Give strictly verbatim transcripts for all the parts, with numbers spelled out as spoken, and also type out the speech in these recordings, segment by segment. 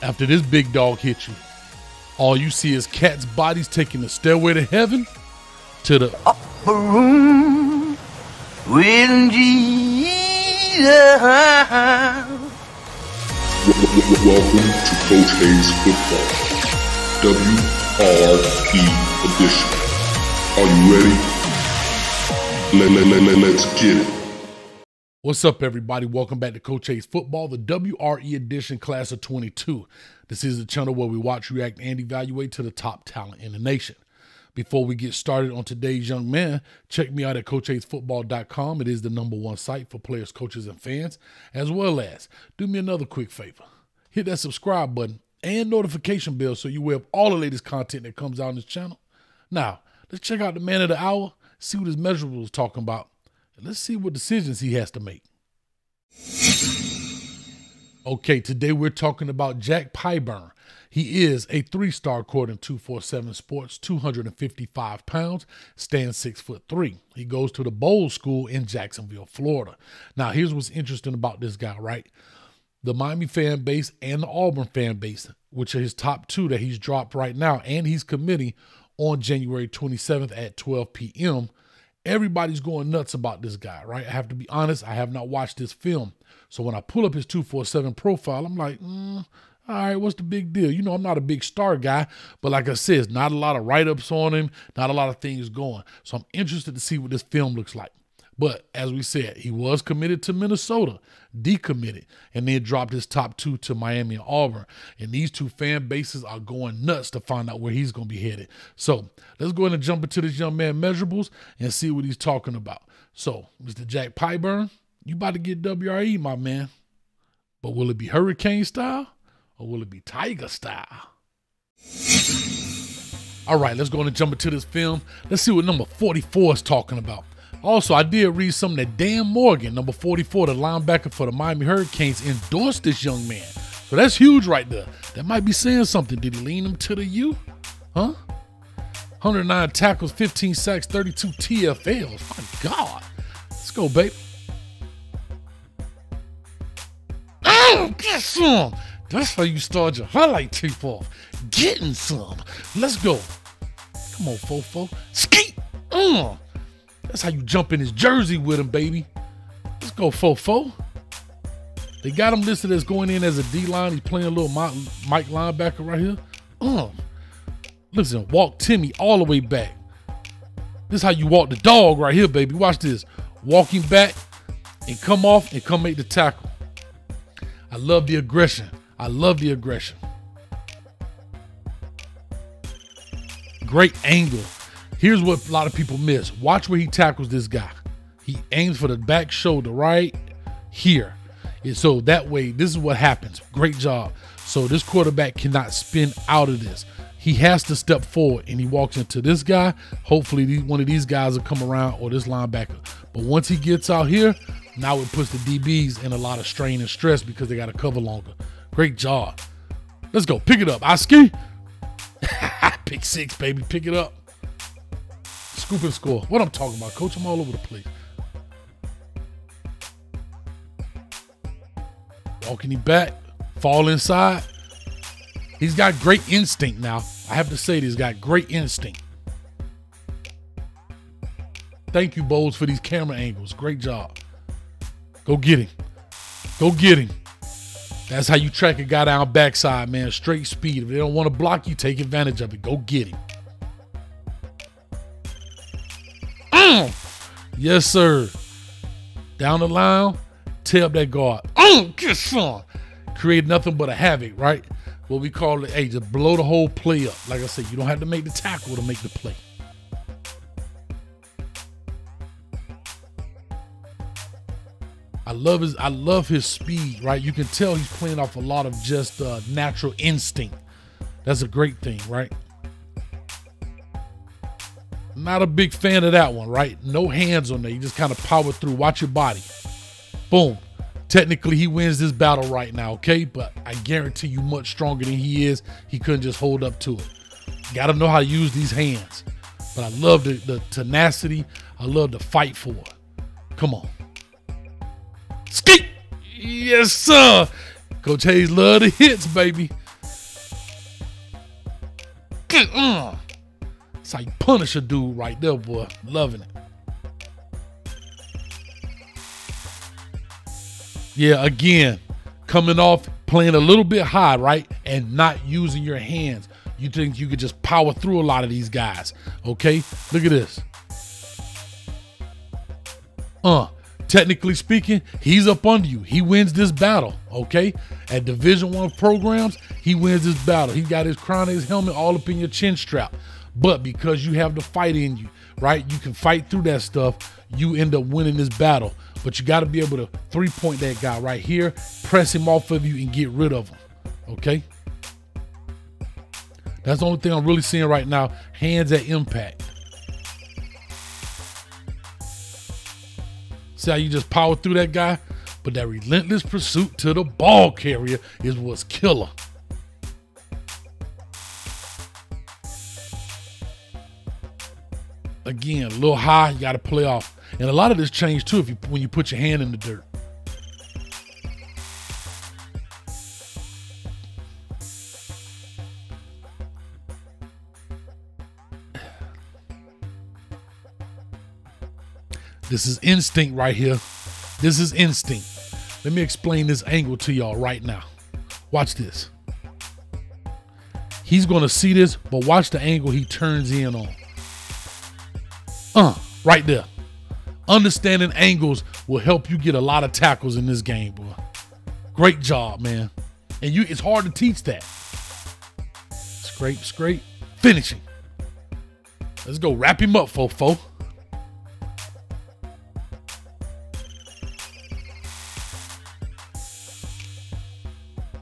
After this big dog hits you, all you see is cats' bodies taking the stairway to heaven to the upper room with Jesus. Welcome to Coach Hayes Football, W R E edition. Are you ready? Let's get it. What's up, everybody? Welcome back to Coach Hayes Football, the W R E edition, class of twenty-two. This is the channel where we watch, react, and evaluate to the top talent in the nation. Before we get started on today's young man, check me out at coach hayes football dot com. It is the number one site for players, coaches, and fans, as well as do me another quick favor. Hit that subscribe button and notification bell so you're aware of all the latest content that comes out on this channel. Now, let's check out the man of the hour, see what his measurable is talking about, and let's see what decisions he has to make. Okay, today we're talking about Jack Pyburn. He is a three-star according to two forty-seven Sports, two hundred fifty-five pounds, stands six foot three. He goes to the Bolles School in Jacksonville, Florida. Now, here's what's interesting about this guy, right? The Miami fan base and the Auburn fan base, which are his top two that he's dropped right now, and he's committing on January twenty-seventh at twelve p m Everybody's going nuts about this guy, right? I have to be honest, I have not watched this film. So when I pull up his two forty-seven profile, I'm like, mm, all right, what's the big deal? You know, I'm not a big star guy, but like I said, it's not a lot of write-ups on him, not a lot of things going. So I'm interested to see what this film looks like. But as we said, he was committed to Minnesota, decommitted, and then dropped his top two to Miami and Auburn. And these two fan bases are going nuts to find out where he's going to be headed. So let's go ahead and jump into this young man measurables and see what he's talking about. So Mister Jack Pyburn, you about to get W R E, my man. But will it be Hurricane style or will it be Tiger style? All right, let's go ahead and jump into this film. Let's see what number forty-four is talking about. Also, I did read something that Dan Morgan, number forty-four, the linebacker for the Miami Hurricanes, endorsed this young man. So that's huge right there. That might be saying something. Did he lean him to the U? Huh? one hundred nine tackles, fifteen sacks, thirty-two T F Ls. My God. Let's go, babe. Oh, get some. That's how you start your highlight tape off. Getting some. Let's go. Come on, Fofo. Skeet. Mm. That's how you jump in his jersey with him, baby. Let's go, Fofo. They got him listed as going in as a D-line. He's playing a little Mike linebacker right here. Um, listen, walk Timmy all the way back. This is how you walk the dog right here, baby. Watch this. Walk him back and come off and come make the tackle. I love the aggression. I love the aggression. Great angle. Here's what a lot of people miss. Watch where he tackles this guy. He aims for the back shoulder right here. And so that way, this is what happens. Great job. So this quarterback cannot spin out of this. He has to step forward, and he walks into this guy. Hopefully, one of these guys will come around or this linebacker. But once he gets out here, now it puts the D Bs in a lot of strain and stress because they got to cover longer. Great job. Let's go. Pick it up, Oski. Pick six, baby. Pick it up. Scoop and score. What I'm talking about, coach. I'm all over the place. Walking him back. Fall inside. He's got great instinct now. I have to say this, he's got great instinct. Thank you, Bolles, for these camera angles. Great job. Go get him. Go get him. That's how you track a guy down backside, man. Straight speed. If they don't want to block you, take advantage of it. Go get him. Yes, sir. Down the line, tear up that guard. Oh, get some. Create nothing but a havoc, right? What we call it, hey, just blow the whole play up. Like I said, you don't have to make the tackle to make the play. I love his, I love his speed, right? You can tell he's playing off a lot of just uh, natural instinct. That's a great thing, right? Not a big fan of that one, right? No hands on there. You just kind of power through. Watch your body. Boom. Technically, he wins this battle right now, okay? But I guarantee you much stronger than he is. He couldn't just hold up to it. Got to know how to use these hands. But I love the, the tenacity. I love the fight for it. Come on. Skeet. Yes, sir. Coach Hayes love the hits, baby. it. Uh. It's like Punisher dude right there, boy. Loving it. Yeah, again, coming off, playing a little bit high, right? And not using your hands. You think you could just power through a lot of these guys, okay? Look at this. Uh, technically speaking, he's up under you. He wins this battle, okay? At Division One programs, he wins this battle. He got his crown and his helmet all up in your chin strap. But because you have the fight in you, right? You can fight through that stuff. You end up winning this battle. But you got to be able to three-point that guy right here, press him off of you, and get rid of him, okay? That's the only thing I'm really seeing right now, hands at impact. See how you just power through that guy? But that relentless pursuit to the ball carrier is what's killer. Again, a little high, you got to play off. And a lot of this changed too if you, when you put your hand in the dirt. This is instinct right here. This is instinct. Let me explain this angle to y'all right now. Watch this. He's going to see this, but watch the angle he turns in on. Uh, right there. Understanding angles will help you get a lot of tackles in this game, boy. Great job, man. And you it's hard to teach that. Scrape, scrape, finishing. Let's go wrap him up, fofo.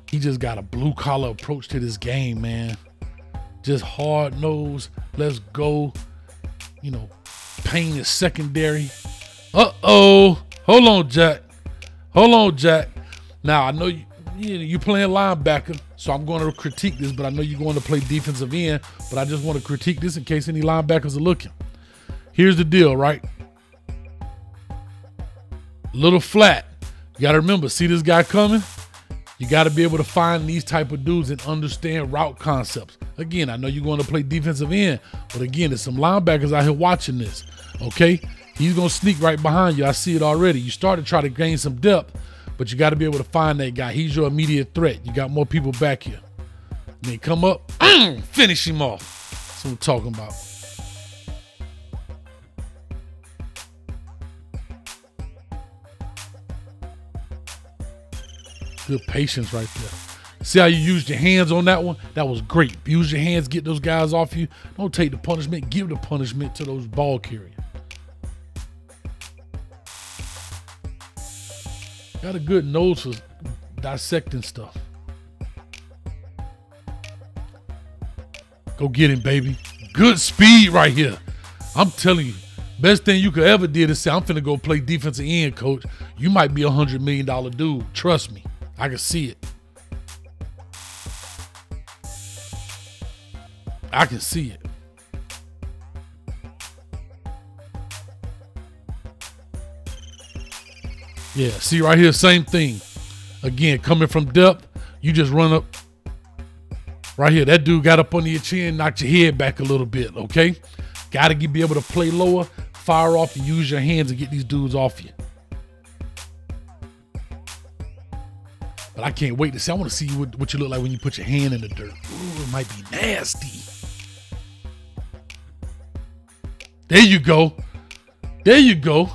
He just got a blue-collar approach to this game, man. Just hard nose. Let's go. You know, pain is secondary. Uh-oh. Hold on, Jack. Hold on, Jack. Now, I know you, you know, you're playing linebacker, so I'm going to critique this, but I know you're going to play defensive end, but I just want to critique this in case any linebackers are looking. Here's the deal, right? Little flat. You got to remember, see this guy coming? You got to be able to find these type of dudes and understand route concepts. Again, I know you're going to play defensive end, but again, there's some linebackers out here watching this, okay? He's going to sneak right behind you. I see it already. You start to try to gain some depth, but you got to be able to find that guy. He's your immediate threat. You got more people back here. And they come up, mm, finish him off. That's what we're talking about. Good patience right there. See how you used your hands on that one? That was great. Use your hands, get those guys off you. Don't take the punishment. Give the punishment to those ball carriers. Got a good nose for dissecting stuff. Go get him, baby. Good speed right here. I'm telling you, best thing you could ever did is say, I'm finna go play defensive end, coach. You might be a one hundred million dollar dude. Trust me. I can see it. I can see it. Yeah, see right here, same thing. Again, coming from depth, you just run up. Right here, that dude got up under your chin, knocked your head back a little bit, okay? Got to be able to play lower, fire off, and use your hands to get these dudes off you. But I can't wait to see. I want to see what, what you look like when you put your hand in the dirt. Ooh, it might be nasty. There you go. There you go.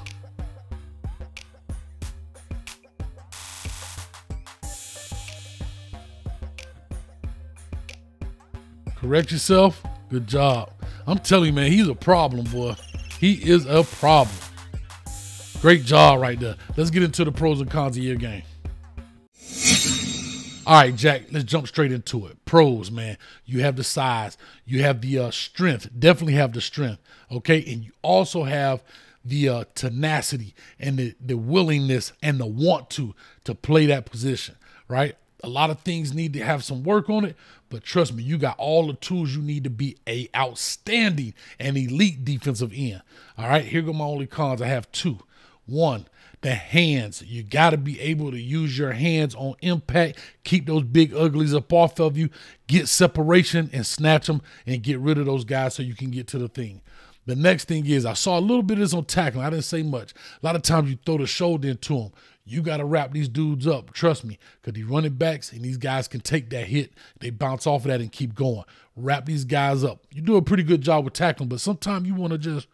Correct yourself. Good job. I'm telling you, man, he's a problem, boy. He is a problem. Great job right there. Let's get into the pros and cons of your game. All right, Jack, let's jump straight into it. Pros, man, you have the size. You have the uh, strength. Definitely have the strength, okay? And you also have the uh, tenacity and the, the willingness and the want to to play that position, right? A lot of things need to have some work on it, but trust me, you got all the tools you need to be a outstanding and elite defensive end, all right? Here go my only cons. I have two. One, the hands. You got to be able to use your hands on impact, keep those big uglies up off of you, get separation and snatch them and get rid of those guys so you can get to the thing. The next thing is, I saw a little bit of this on tackling. I didn't say much. A lot of times you throw the shoulder into them. You got to wrap these dudes up, trust me, because these running backs and these guys can take that hit. They bounce off of that and keep going. Wrap these guys up. You do a pretty good job with tackling, but sometimes you want to just,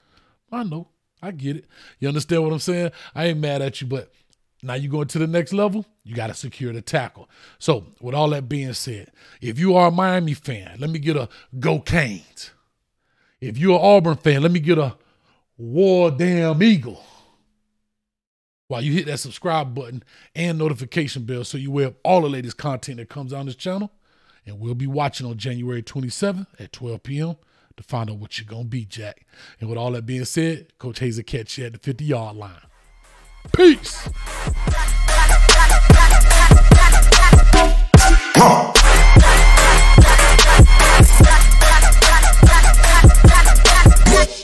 I know, I get it. You understand what I'm saying? I ain't mad at you, but now you going to the next level, you got to secure the tackle. So with all that being said, if you are a Miami fan, let me get a go Canes. If you're an Auburn fan, let me get a war damn eagle. While you hit that subscribe button and notification bell so you're aware of all the latest content that comes on this channel. And we'll be watching on January twenty-seventh at twelve p m to find out what you're going to be, Jack. And with all that being said, Coach Hayes will catch you at the fifty yard line. Peace.